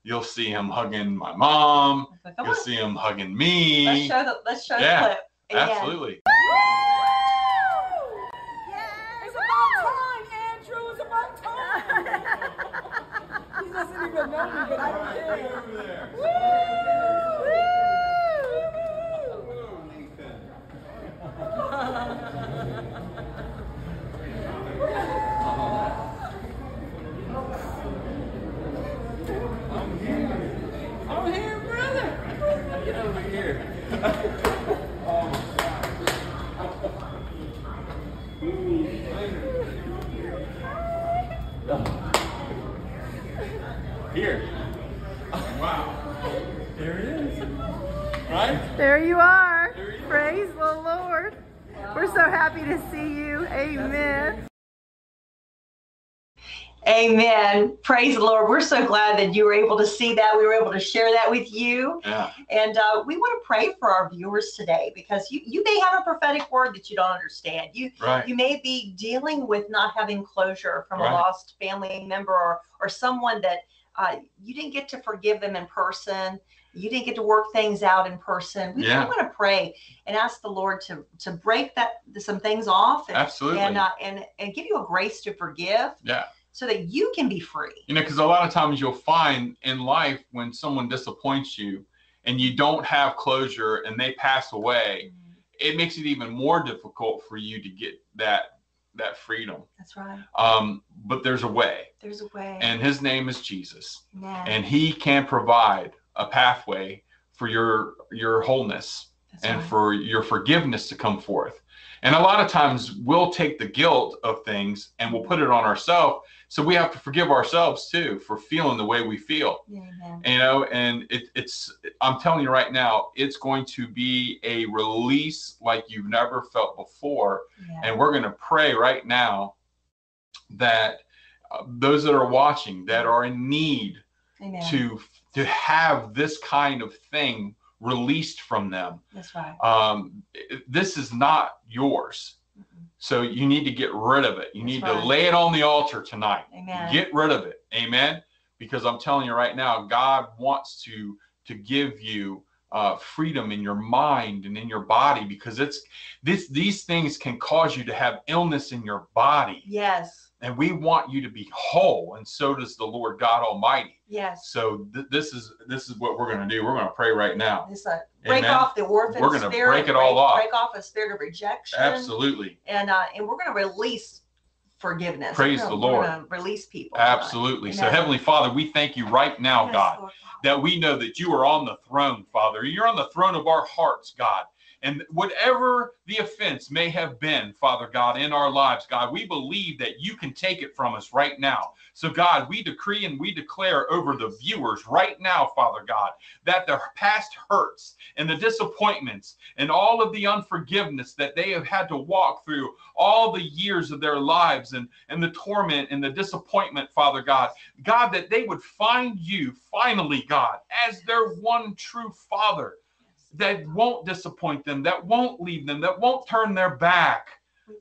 You'll see him hugging my mom. You'll see him hugging me. Let's show the clip. Again. Absolutely. Woo! Yes. It's about time, Andrew. It's about time. He doesn't even know me, but I don't care. Over there. Woo! Woo! Woo! Nathan. I'm here. I'm here, brother. Get over here. Here. Wow. There it is. Right? There you are. There you Praise are. The Lord. Wow. We're so happy to see you. Amen. Amen. Praise the Lord. We're so glad that you were able to see that. We were able to share that with you. Yeah. And we want to pray for our viewers today, because you may have a prophetic word that you don't understand. You may be dealing with not having closure from a lost family member or someone that you didn't get to forgive them in person. You didn't get to work things out in person. We want to pray and ask the Lord to break some things off. And, absolutely. And give you a grace to forgive. Yeah. So that you can be free. You know, because a lot of times you'll find in life when someone disappoints you and you don't have closure and they pass away, it makes it even more difficult for you to get that freedom. That's right. But there's a way. There's a way. And his name is Jesus. Yeah. And he can provide a pathway for your wholeness. That's and right. for your forgiveness to come forth. And a lot of times we'll take the guilt of things and we'll put it on ourselves. So we have to forgive ourselves too for feeling the way we feel, you know, and I'm telling you right now, it's going to be a release like you've never felt before. Yeah. And we're going to pray right now that those that are watching that are in need to have this kind of thing released from them. That's right. This is not yours. Mm-hmm. So you need to get rid of it. You need to lay it on the altar tonight. Amen. Get rid of it. Amen. Because I'm telling you right now, God wants to give you freedom in your mind and in your body, because these things can cause you to have illness in your body. Yes. And we want you to be whole, and so does the Lord God Almighty. Yes. So this is what we're going to do. We're going to pray right now. It's a break off the orphan spirit. We're going to break it all off. Break off a spirit of rejection. Absolutely. And we're going to release forgiveness. Praise the Lord. We're going to release people. Absolutely. So Heavenly Father, we thank you right now, God, Lord, that we know that you are on the throne, Father. You're on the throne of our hearts, God. And whatever the offense may have been, Father God, in our lives, God, we believe that you can take it from us right now. So, God, we decree and we declare over the viewers right now, Father God, that the past hurts and the disappointments and all of the unforgiveness that they have had to walk through all the years of their lives and the torment and the disappointment, Father God, that they would find you finally, God, as their one true Father, that won't disappoint them, that won't leave them, that won't turn their back.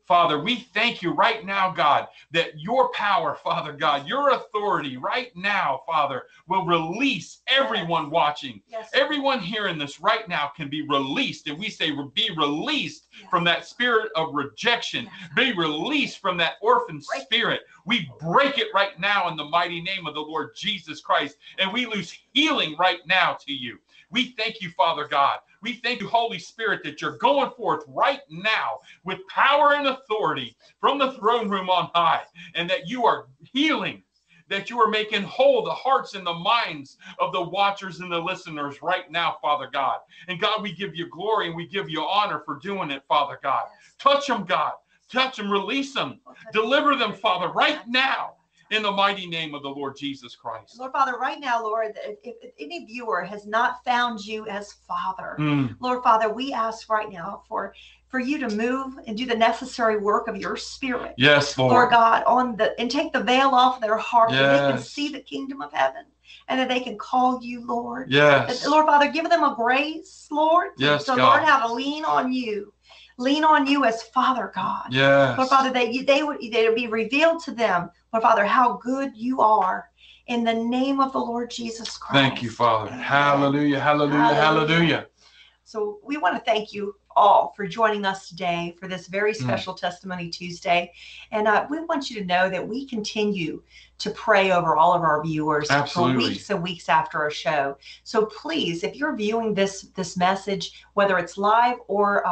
Father, we thank you right now, God, that your power, Father God, your authority right now, Father, will release everyone watching. Yes. Everyone hearing this right now can be released. And we say, be released from that spirit of rejection. Be released from that orphan spirit. We break it right now in the mighty name of the Lord Jesus Christ. And we lose healing right now to you. We thank you, Father God. We thank you, Holy Spirit, that you're going forth right now with power and authority from the throne room on high, and that you are healing, that you are making whole the hearts and the minds of the watchers and the listeners right now, Father God. And God, we give you glory and we give you honor for doing it, Father God. Touch them, God. Touch them, release them, deliver them, Father, right now. In the mighty name of the Lord Jesus Christ. Lord Father, right now, Lord, if any viewer has not found you as Father, Lord Father, we ask right now for you to move and do the necessary work of your spirit. Yes, Lord. Lord God, and take the veil off their heart so they can see the kingdom of heaven. And that they can call you, Lord. Yes. Lord Father, give them a grace, Lord. Yes, so, God. Lord, how to lean on you. Lean on you as Father God. Yes. Lord Father, they would be revealed to them, Lord Father, how good you are in the name of the Lord Jesus Christ. Thank you, Father. Hallelujah, hallelujah, hallelujah, hallelujah. So we want to thank you all for joining us today for this very special Testimony Tuesday. And we want you to know that we continue to pray over all of our viewers for weeks and weeks after our show. So please, if you're viewing this message, whether it's live or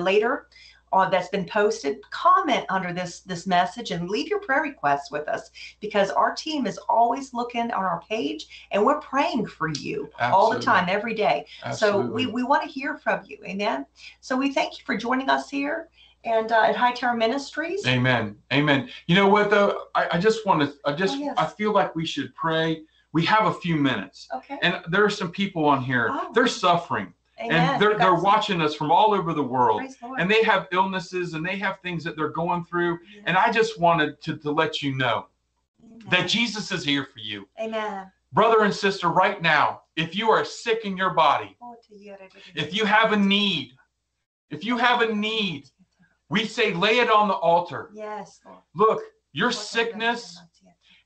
later, that's been posted, comment under this message and leave your prayer requests with us, because our team is always looking on our page and we're praying for you all the time, every day. So we want to hear from you. Amen. So we thank you for joining us here and at Hightower Ministries. Amen. Amen. You know what, though? I just want to, I feel like we should pray. We have a few minutes. Okay. And there are some people on here. Oh. They're suffering. Amen. And they're watching us from all over the world, and they have illnesses and they have things that they're going through. Yes. And I just wanted to let you know that Jesus is here for you. Amen. Brother and sister, right now, if you are sick in your body, if you have a need, we say, lay it on the altar. Yes, Lord. Look, your sickness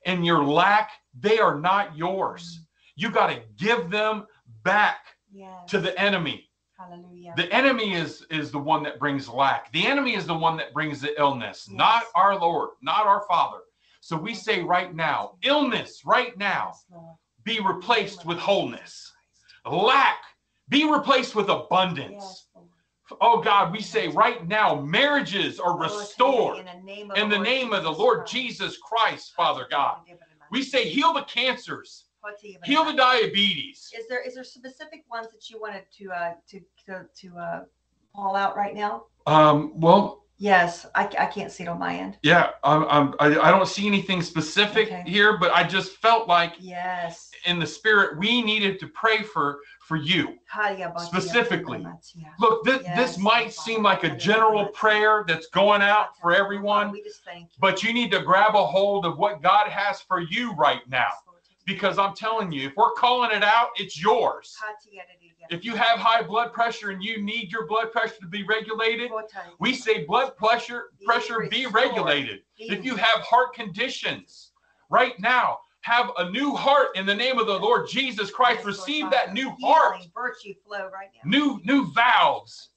and your lack, they are not yours. You got to give them back. Yes. To the enemy. Hallelujah. The enemy is the one that brings lack. The enemy is the one that brings the illness, yes. Not our Lord, not our Father. So we say right now, illness right now, be replaced with wholeness. Lack, be replaced with abundance. Yes. Oh God, we say right now, marriages are restored in the name of the Lord Jesus Christ, Father God. We say heal the cancers. Heal the diabetes. Is there specific ones that you wanted to call out right now? Well. Yes, I can't see it on my end. Yeah, I don't see anything specific here, but I just felt like in the spirit we needed to pray for you specifically. Look, this might seem like a general prayer that's going out for everyone, but you need to grab a hold of what God has for you right now. Because I'm telling you, if we're calling it out, it's yours. If you have high blood pressure and you need your blood pressure to be regulated, we say blood pressure be regulated. If you have heart conditions right now, have a new heart in the name of the Lord Jesus Christ. Receive that new heart, new valves,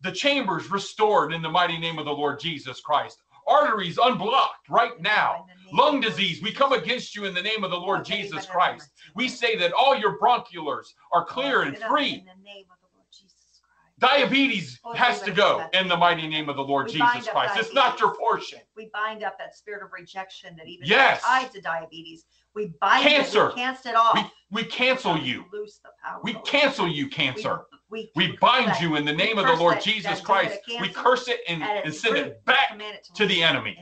the chambers restored in the mighty name of the Lord Jesus Christ. Arteries unblocked right now. Lung disease, we come against you in the name of the Lord Jesus Christ. We say that all your bronchioles are clear and free. In the name of the Lord Jesus Christ. Diabetes has to go in the mighty name of the Lord Jesus Christ. It's not your portion. We bind up that spirit of rejection that even ties to diabetes. We bind cancer. We cast it off. We cancel you. We cancel you, cancer. We bind you in the name of the Lord Jesus Christ. We curse it and send it back to the enemy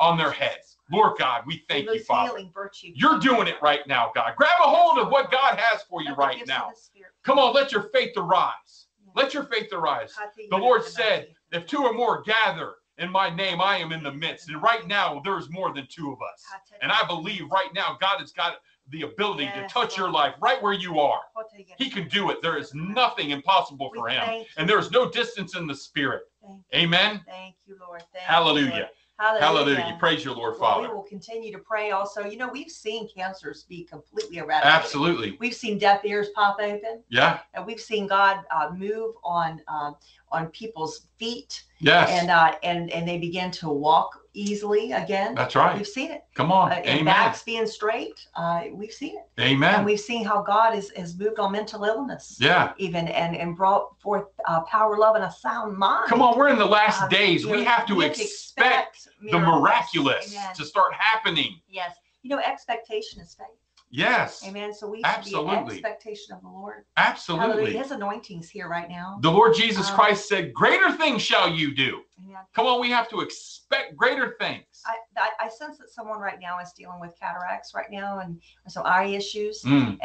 on their heads. Lord God, we thank you, Father. You're doing it right now, God. Grab a hold of what God has for you right now. Come on, let your faith arise. Let your faith arise. The Lord said, if two or more gather in my name, I am in the midst. And right now, there's more than two of us. And I believe right now, God has got the ability to touch your life right where you are. He can do it. There is nothing impossible for him. And there is no distance in the spirit. Amen. Thank you, Lord. Hallelujah. Hallelujah. Hallelujah. Praise your Lord, Father. We will continue to pray also. You know, we've seen cancers be completely eradicated. Absolutely. We've seen deaf ears pop open. Yeah. And we've seen God move on people's feet. Yes. And they begin to walk easily again. That's right. We've seen it. Come on. Amen. Backs being straight. We've seen it. Amen. And we've seen how God has moved on mental illness. Yeah. Even and brought forth power, love, and a sound mind. Come on, we're in the last days. We have to expect the miraculous to start happening. Yes. You know, expectation is faith. Yes. Amen. So we should be in expectation of the Lord. Absolutely. Hallelujah. His anointing's here right now. The Lord Jesus Christ said, greater things shall you do. Yeah. Come on, we have to expect greater things. I sense that someone right now is dealing with cataracts right now and some eye issues. And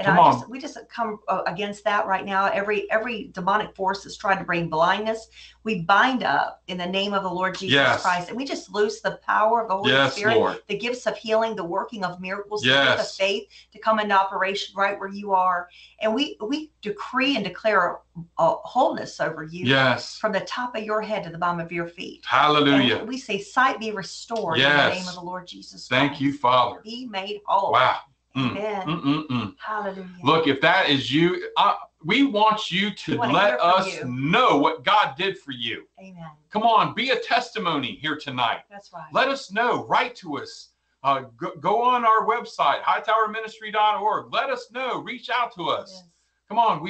we just come against that right now. Every demonic force that's trying to bring blindness, we bind up in the name of the Lord Jesus Christ. And we just loose the power of the Holy Spirit, Lord. The gifts of healing, the working of miracles, the faith to come into operation right where you are. And we decree and declare a wholeness over you. Yes. From the top of your head to the bottom of your feet. Hallelujah. And we say sight be restored in the name of the Lord Jesus Christ. Thank you, Father. Be made whole. Wow. Amen. Hallelujah. Look, if that is you, we want you to let us know what God did for you. Amen. Come on, be a testimony here tonight. That's right. Let us know. Write to us. Go on our website, hightowerministry.org. Let us know. Reach out to us. Yes. Come on,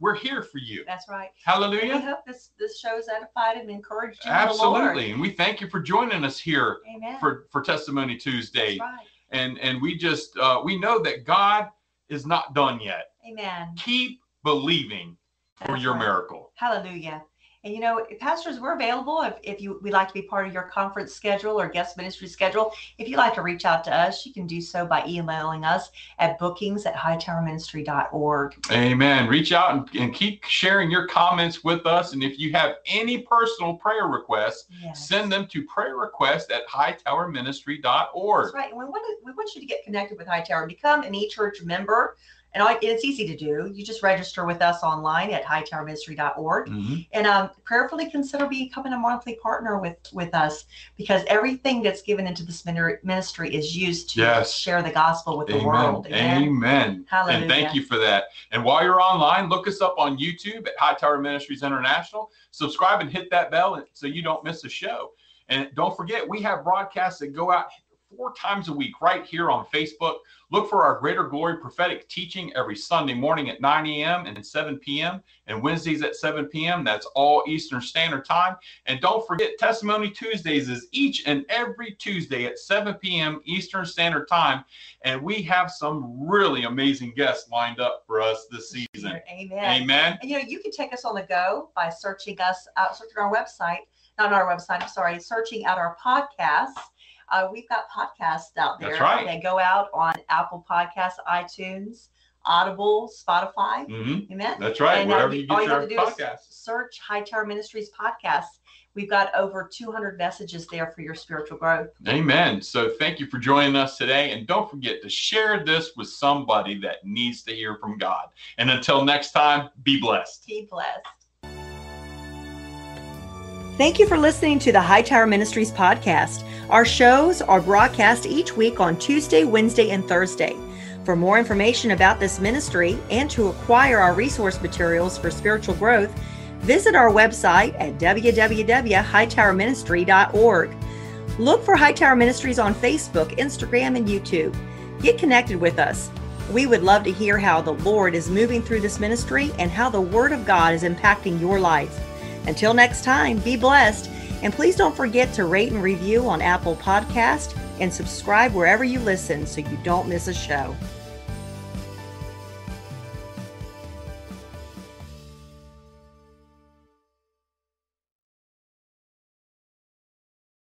we're here for you. That's right. Hallelujah. And we hope this show's edified and encouraged you. Absolutely. And we thank you for joining us here. Amen. for Testimony Tuesday. That's right. And we just we know that God is not done yet. Amen. Keep believing for your miracle. Hallelujah. And you know, pastors, we're available if you we'd like to be part of your conference schedule or guest ministry schedule. If you'd like to reach out to us, you can do so by emailing us at bookings@hightowerministry.org. Amen. Reach out and keep sharing your comments with us. And if you have any personal prayer requests, send them to prayerrequest@hightowerministry.org. That's right. And we want you to get connected with Hightower. Become an eChurch member. And it's easy to do. You just register with us online at hightowerministry.org. And prayerfully consider becoming a monthly partner with us, because everything that's given into this ministry is used to share the gospel with the world. Amen. Amen. Hallelujah. And thank you for that. And while you're online, look us up on YouTube at Hightower Ministries International. Subscribe and hit that bell so you don't miss a show. And don't forget, we have broadcasts that go out 4 times a week right here on Facebook. Look for our Greater Glory prophetic teaching every Sunday morning at 9 a.m. and 7 p.m. and Wednesdays at 7 p.m. That's all Eastern Standard Time. And don't forget, Testimony Tuesdays is each and every Tuesday at 7 p.m. Eastern Standard Time. And we have some really amazing guests lined up for us this season. Amen. Amen. And you know, you can take us on the go by searching us out, searching our website, not our website, I'm sorry, searching out our podcasts. We've got podcasts out there. That's right. They go out on Apple Podcasts, iTunes, Audible, Spotify. Amen. That's right. And wherever you get your podcast, search Hightower Ministries Podcasts. We've got over 200 messages there for your spiritual growth. Amen. So thank you for joining us today. And don't forget to share this with somebody that needs to hear from God. And until next time, be blessed. Be blessed. Thank you for listening to the Hightower Ministries podcast. Our shows are broadcast each week on Tuesday, Wednesday, and Thursday. For more information about this ministry and to acquire our resource materials for spiritual growth, visit our website at www.hightowerministry.org. Look for Hightower Ministries on Facebook, Instagram, and YouTube. Get connected with us. We would love to hear how the Lord is moving through this ministry and how the Word of God is impacting your life. Until next time, be blessed, and please don't forget to rate and review on Apple Podcasts and subscribe wherever you listen so you don't miss a show.